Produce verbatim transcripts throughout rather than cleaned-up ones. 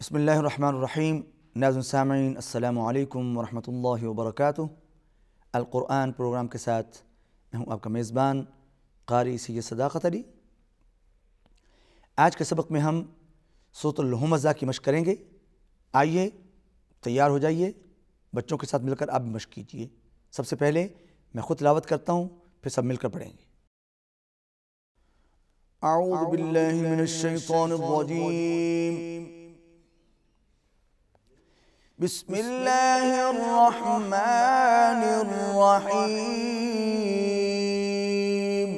بسم اللہ الرحمن الرحیم۔ ناظرین سامعین، السلام علیکم ورحمۃ اللہ وبرکاتہ۔ القرآن پروگرام کے ساتھ میں ہوں آپ کا میزبان قاری سید صداقت علی۔ آج کے سبق میں ہم سورت الہمزہ کی مشق کریں گے۔ آئیے تیار ہو جائیے، بچوں کے ساتھ مل کر آپ بھی مشق کیجیے۔ سب سے پہلے میں خود تلاوت کرتا ہوں، پھر سب مل کر پڑھیں گے۔ اعوذ باللہ من الشیطان الرجیم، بسم اللہ الرحمن الرحیم۔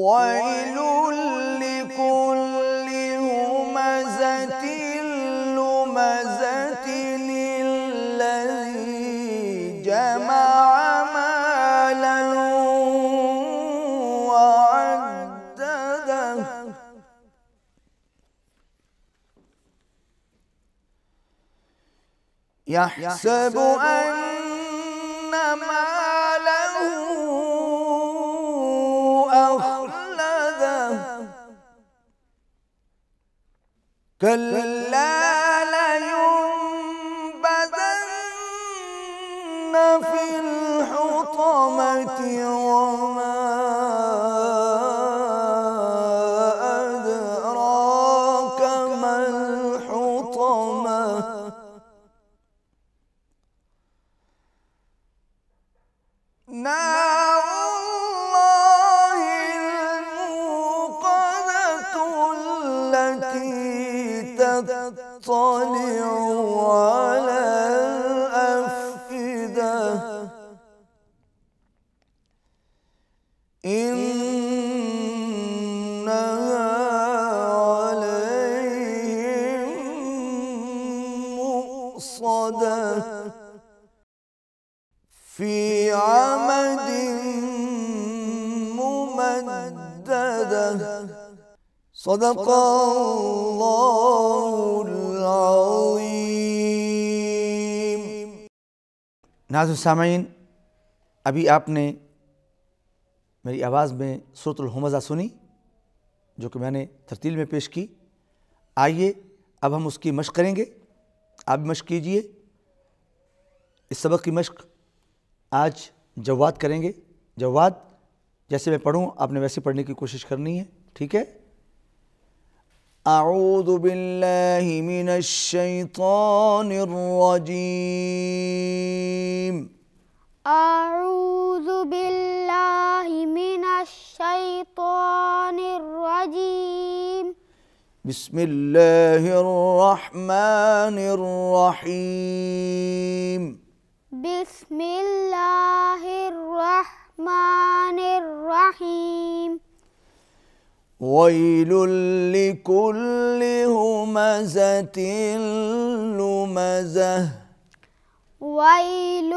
وَيْلٌ لِّكُلِّ هُمَزَةٍ لُّمَزَةٍ الَّذِي جَمَعَ مَالًا وَعَدَّدَهُ، يحسب أن ماله أخلده، كلا لينبذن في الحطمة وما أدراك ما الحطمة، نار الله الموقدة التي تطلع على الأفئدة، إنها عليهم مؤصدة، في عمد ممددة. صدق الله العظیم۔ ناظرین سامعین، ابھی آپ نے میری آواز میں سورت الہمزہ سنی جو کہ میں نے ترتیل میں پیش کی۔ آئیے اب ہم اس کی مشق کریں گے، آپ بھی مشق کیجئے۔ اس سبق کی مشق آج جواد کریں گے۔ جواد جیسے میں پڑھوں آپ نے ویسے پڑھنے کی کوشش کرنی ہے، ٹھیک ہے؟ اعوذ باللہ من الشیطان الرجیم، اعوذ باللہ من الشیطان الرجیم، بسم اللہ الرحمن الرحیم، بسم اللہ الرحمن الرحیم، وَيْلٌ لِّكُلِّ هُمَزَةٍ لُّمَزَةٍ، وَيْلٌ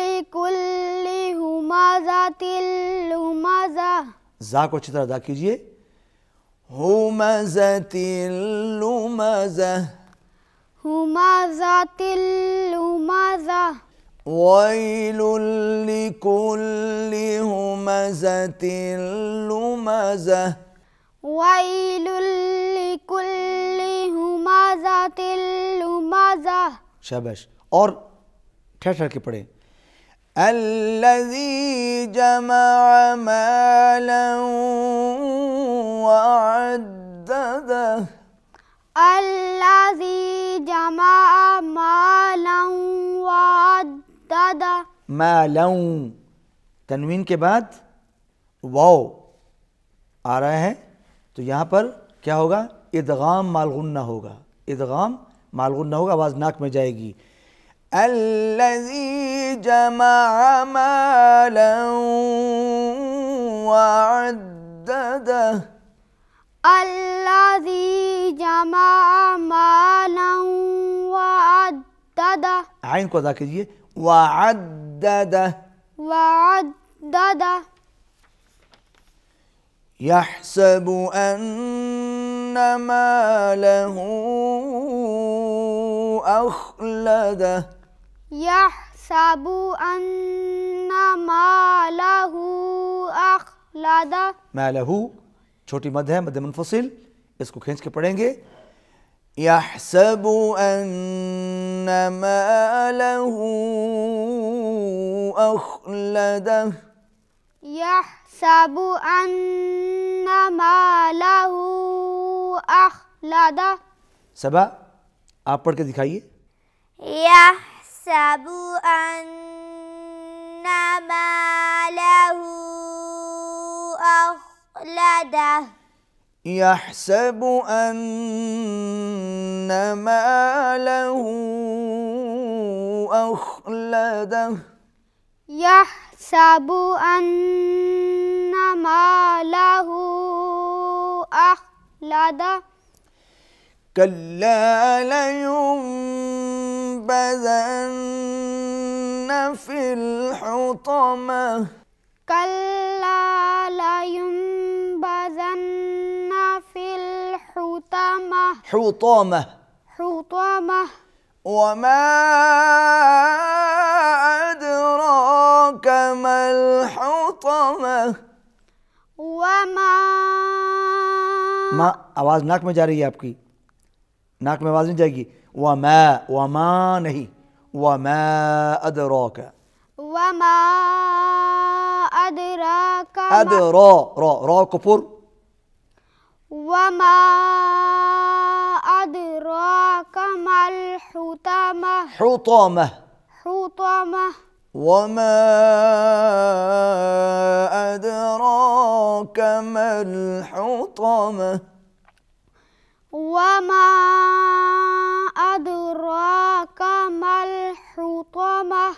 لِّكُلِّ هُمَزَةٍ لُّمَزَةٍ، زا کو اچھی طرح ادا کیجئے، هُمَزَةٍ لُّمَزَةٍ، هُمَزَةٍ لُّمَزَةٍ، وَيْلٌ لِّكُلِّ هُمَزَةٍ لُّمَزَةٍ، وَيْلٌ لِّكُلِّ هُمَزَةٍ لُّمَزَةٍ۔ شاباش، اور ٹھہر ٹھہر کے پڑھیں۔ الَّذِي جَمَعَ مَالًا وَعَدَّدَهُ، الَّذِي جَمَعَ مَالًا وَعَدَّدَهُ، مَالًا تنوین کے بعد واو آ رہا ہے تو یہاں پر کیا ہوگا؟ ادغام مالغنہ ہوگا، ادغام مالغنہ ہوگا، آواز ناک میں جائے گی۔ الَّذِي جَمَعَ مَالًا وَعَدَّدَهُ، الَّذِي جَمَعَ مَالًا وَعَدَّدَهُ، عین کو ادا کیجئے، وَعَدَّدَهُ، وَعَدَّدَهُ، يَحْسَبُ أَنَّ مَالَهُ أَخْلَدَهُ، يَحْسَبُ أَنَّ مَالَهُ أَخْلَدَهُ، مَالَهُ چھوٹی مد ہے مد منفصل، اس کو کھینچ کے پڑھیں گے. يحسب أن ماله أخلده، يحسب أن ماله أخلده. سبا آپ پڑھ کے دکھائیے. يحسب أن ماله أخلده، يحسب أن ماله أخلده، يحسب أن ماله أخلده. كلا لينبذن في الحطمة، كلا لينبذن في الحطمة، حطمة حطمة. وما أدراك ما الحطمة، وما ما آواز ناک میں جا رہی ہے آپ کی، ناک میں آواز نہیں جائے گی. وما وما نہیں، وما أدراك، وما أدراك أدرا را را کو پر، وما أدراك ما الحطمة حطمة حطمة. وما أدراك ما الحطمة، وما أدراك ما الحطمة.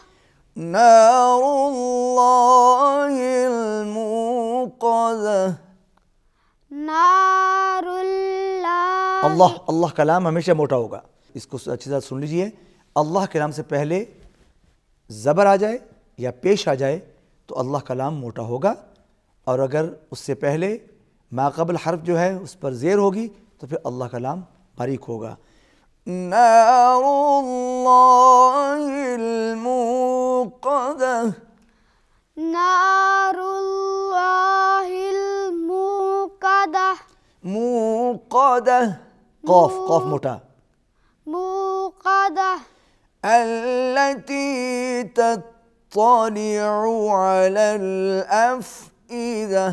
نار الله الموقدة، نار اللہ. اللہ اللہ کا لام ہمیشہ موٹا ہوگا، اس کو اچھی طرح سن لیجئے. اللہ کے لام سے پہلے زبر آ جائے یا پیش آ جائے تو اللہ کا لام موٹا ہوگا، اور اگر اس سے پہلے ما قبل حرف جو ہے اس پر زیر ہوگی تو پھر اللہ کا لام باریک ہوگا. نار اللہ الموقدہ، نار اللہ الموقدہ موقدة، قاف قاف موتا موقدة. التي تطلع على الأفئدة،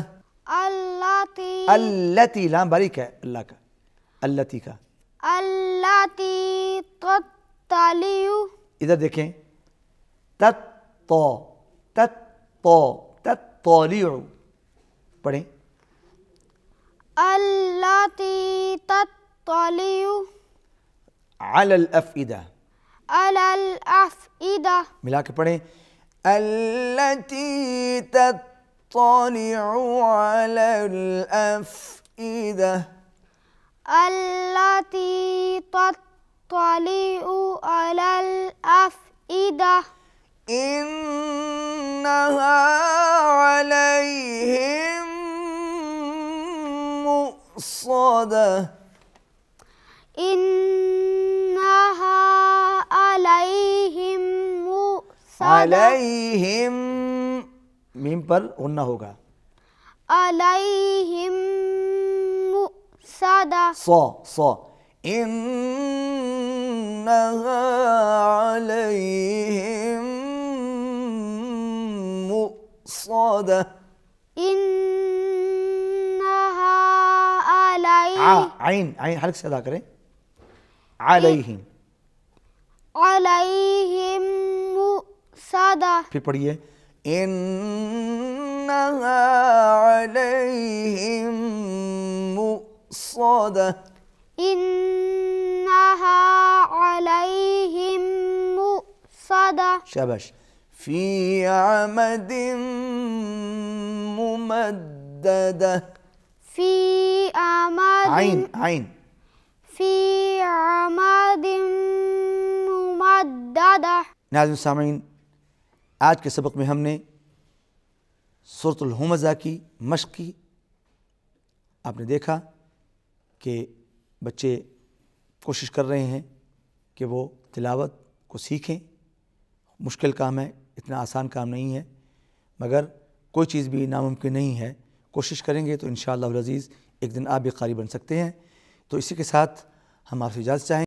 التي التي لام باریک ہے اللہ کا، التي کا التي تطلع. ادھر دیکھیں، تطلع تطلع تطلع، پڑھیں. التي تطلع على الأفئدة، على الأفئدة. ملا کے پڑھیں. التي تطلع على الأفئدة، التي تطلع على الأفئدة. إنها عليهم مؤصدة، إنها عليهم مؤصدة. عليهم میم پر غنہ ہوگا، عليهم مؤصدة. صا صا، إنها عليهم مؤصدة. عین عین حلق سے ادا کریں. علیہم علیہم مؤصدہ. پھر پڑھیے. انہا علیہم مؤصدہ، انہا علیہم مؤصدہ. شاباش. فی عمد ممددہ، في عمد عين عين، في عمد ممددة. ناظرین سامعین، آج کے سبق میں ہم نے سورت الہمزہ کی مشق کی. آپ نے دیکھا کہ بچے کوشش کر رہے ہیں کہ وہ تلاوت کو سیکھیں. مشکل کام ہے، اتنا آسان کام نہیں ہے، مگر کوئی چیز بھی ناممکن نہیں ہے. کوشش کریں گے تو انشاءاللہ العزیز ایک دن آپ بھی قاری بن سکتے ہیں۔ تو اسی کے ساتھ ہم آپ سے اجازت چاہیں۔